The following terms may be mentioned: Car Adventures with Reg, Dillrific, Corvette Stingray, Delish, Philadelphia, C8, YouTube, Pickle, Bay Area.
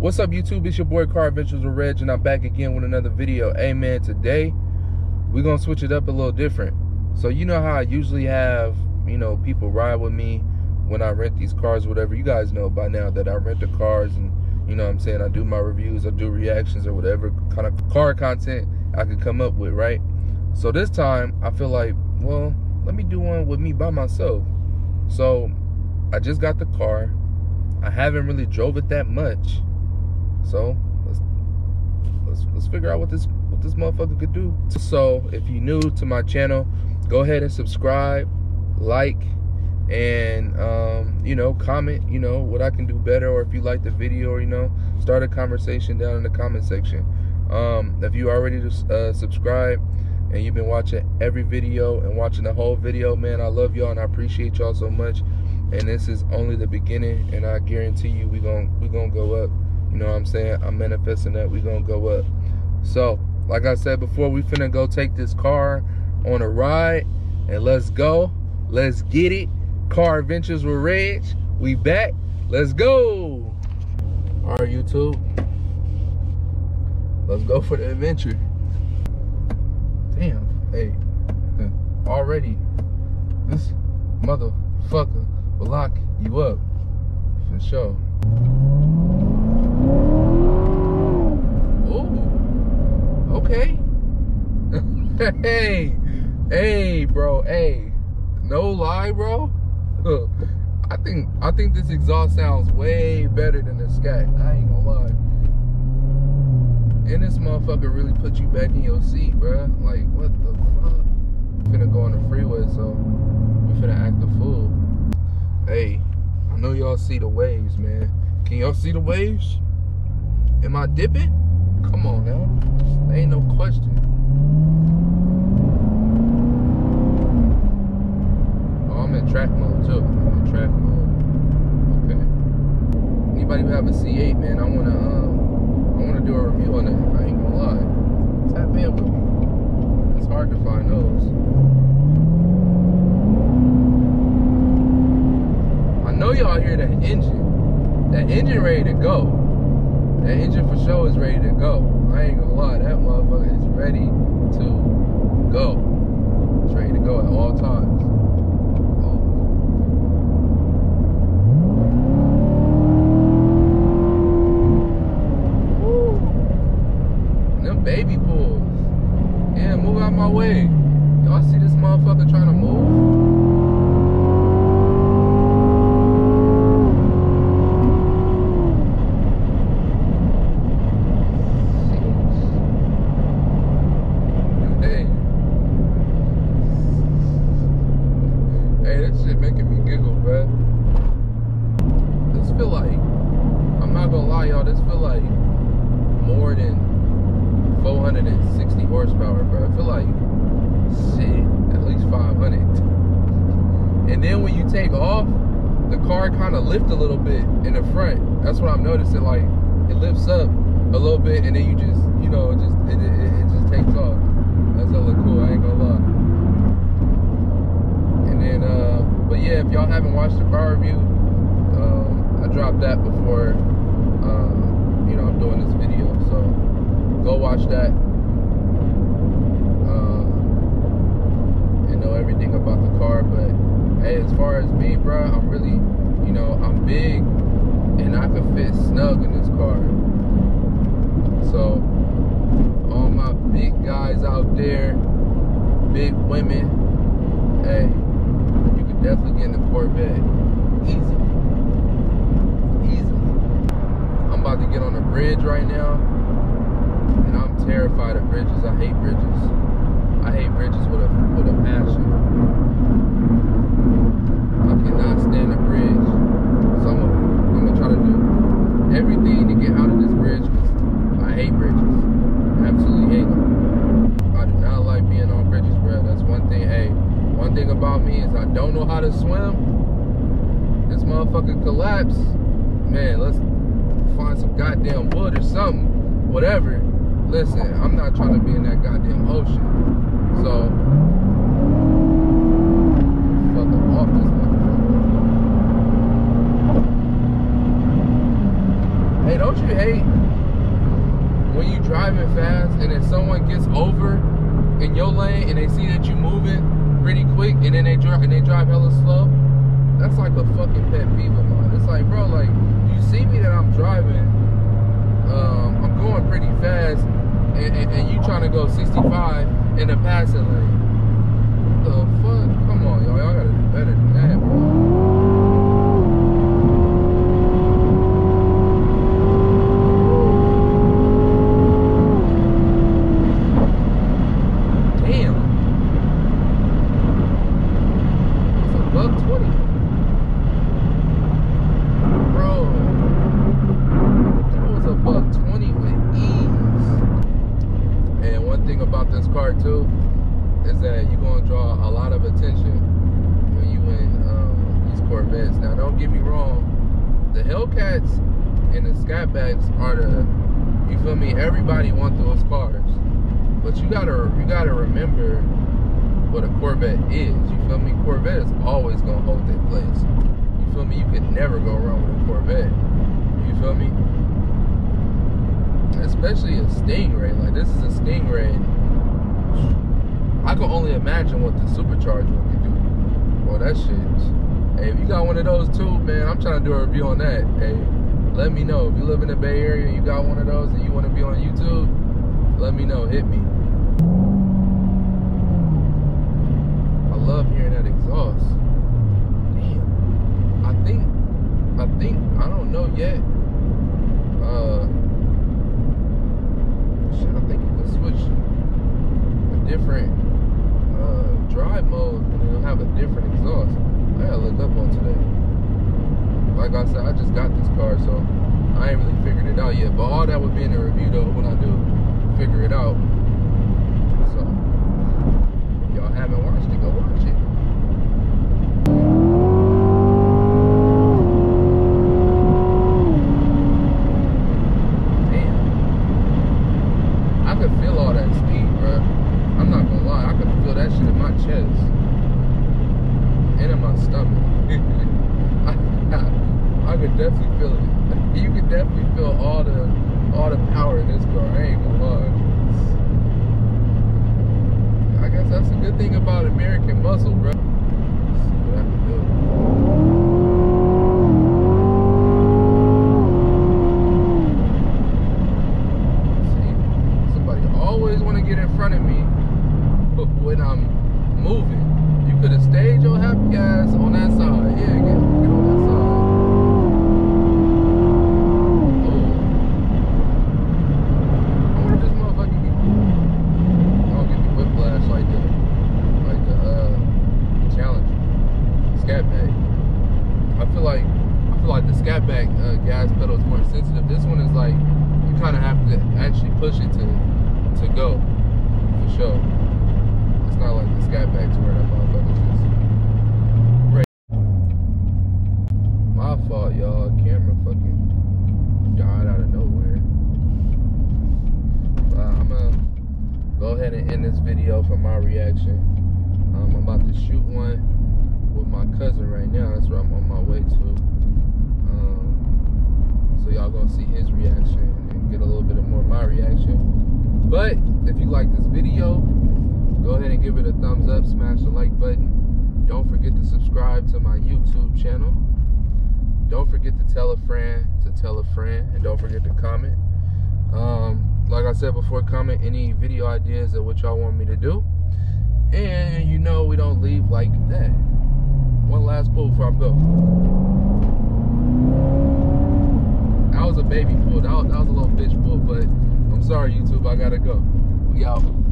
What's up, YouTube? It's your boy Car Adventures with Reg, and I'm back again with another video. Hey man, today we're gonna switch it up a little different. So you know how I usually have, you know, people ride with me when I rent these cars, whatever. You guys know by now that I rent the cars, and you know what I'm saying, I do my reviews, I do reactions, or whatever kind of car content I could come up with, right? So this time I feel like, well, let me do one with me by myself. So I just got the car. I haven't really drove it that much. So let's figure out what this motherfucker could do. So if you're new to my channel, go ahead and subscribe, like, and you know, comment, you know, what I can do better, or if you like the video, or you know, start a conversation down in the comment section. If you already subscribe and you've been watching every video and watching the whole video, man, I love y'all and I appreciate y'all so much. And this is only the beginning, and I guarantee you we gonna go up. You know what I'm saying? I'm manifesting that we gonna go up. So like I said before, we finna go take this car on a ride, and let's go, let's get it. Car Adventures with Reg, we back, let's go. All right, YouTube, let's go for the adventure. Damn, hey, already this motherfucker will lock you up for sure. Oh, okay. hey bro, hey, no lie bro, look, I think this exhaust sounds way better than the Scat. I ain't gonna lie. And this motherfucker really put you back in your seat, bro. Like, what the fuck? We finna go on the freeway, so we finna act a fool. Hey, I know y'all see the waves, man. Can y'all see the waves? Am I dipping? Come on now, there ain't no question. Oh, I'm in track mode too. I'm in track mode. Okay. Anybody who have a C8, man, I wanna do a review on it. I ain't gonna lie. Tap in with me. It's hard to find those. I know y'all hear that engine. That engine ready to go. That engine for sure is ready to go. I ain't gonna lie, that motherfucker is ready to go. It's ready to go at all times. Oh. Woo. And them baby pulls. Yeah, move out my way. Y'all see this motherfucker trying to move? Lift a little bit in the front. That's what I'm noticing, like it lifts up a little bit and then you just, you know, it just takes off. That's hella cool, I ain't gonna lie. And then but yeah, if y'all haven't watched the car review, I dropped that before you know, I'm doing this video, so go watch that and know everything about the car. But hey, as far as me, bro, I'm really, you know, I'm big and I can fit snug in this car. So all my big guys out there, big women, hey, you could definitely get in the Corvette easily. I'm about to get on the bridge right now, and I'm terrified of bridges. I hate bridges. I hate bridges with a passion. I cannot stand a bridge. So I'm gonna try to do everything to get out of this bridge, because I hate bridges. I absolutely hate them. I do not like being on bridges, bro. That's one thing. Hey, one thing about me is I don't know how to swim. This motherfucker collapse. Man, let's find some goddamn wood or something. Whatever. Listen, I'm not trying to be in that goddamn ocean. So fuck them off this. don't you hate when you driving fast and then someone gets over in your lane and they see that you moving pretty quick and then they drive hella slow? That's like a fucking pet peeve of mine. It's like, bro, like, you see me that I'm driving, I'm going pretty fast, and you trying to go 65 in the passing lane. What the fuck? Come on, y'all. Y'all gotta do better than that, bro. Everybody wants those cars, but you gotta remember what a Corvette is. You feel me? Corvette is always gonna hold their place. You feel me? You can never go wrong with a Corvette. You feel me? Especially a Stingray. Like, this is a Stingray. I can only imagine what the supercharger can do. Well, that shit. Hey, if you got one of those too, man, I'm trying to do a review on that. Hey, let me know. If you live in the Bay Area and you got one of those and you want to be on YouTube, let me know. Hit me. I love hearing that exhaust. Damn. I think, I don't know yet. Shit, I think you can switch a different drive mode and it'll have a different exhaust. I gotta look up on today. Like I said, I just got this car, so I ain't really figured it out yet. But all that would be in the review, though, when I do figure it out. So, if y'all haven't watched it, go watch it. Damn. I could feel all that speed, bruh. I'm not gonna lie. I could feel that shit in my chest. And in my stomach. I could definitely feel it. You could definitely feel all the power in this car. I ain't gonna lie. I guess that's a good thing about American muscle, bro. Let's see what I can do. See, somebody always want to get in front of me when I'm moving. You could have stayed your happy ass on that side. Yeah, get on that side. But if you like this video, go ahead and give it a thumbs up, smash the like button. Don't forget to subscribe to my YouTube channel. Don't forget to tell a friend to tell a friend, and don't forget to comment. Like I said before, comment any video ideas of what y'all want me to do. And you know we don't leave like that. One last pull before I go. That was a baby pull. That was a little bitch pull, but I'm sorry, YouTube. I gotta go. We out.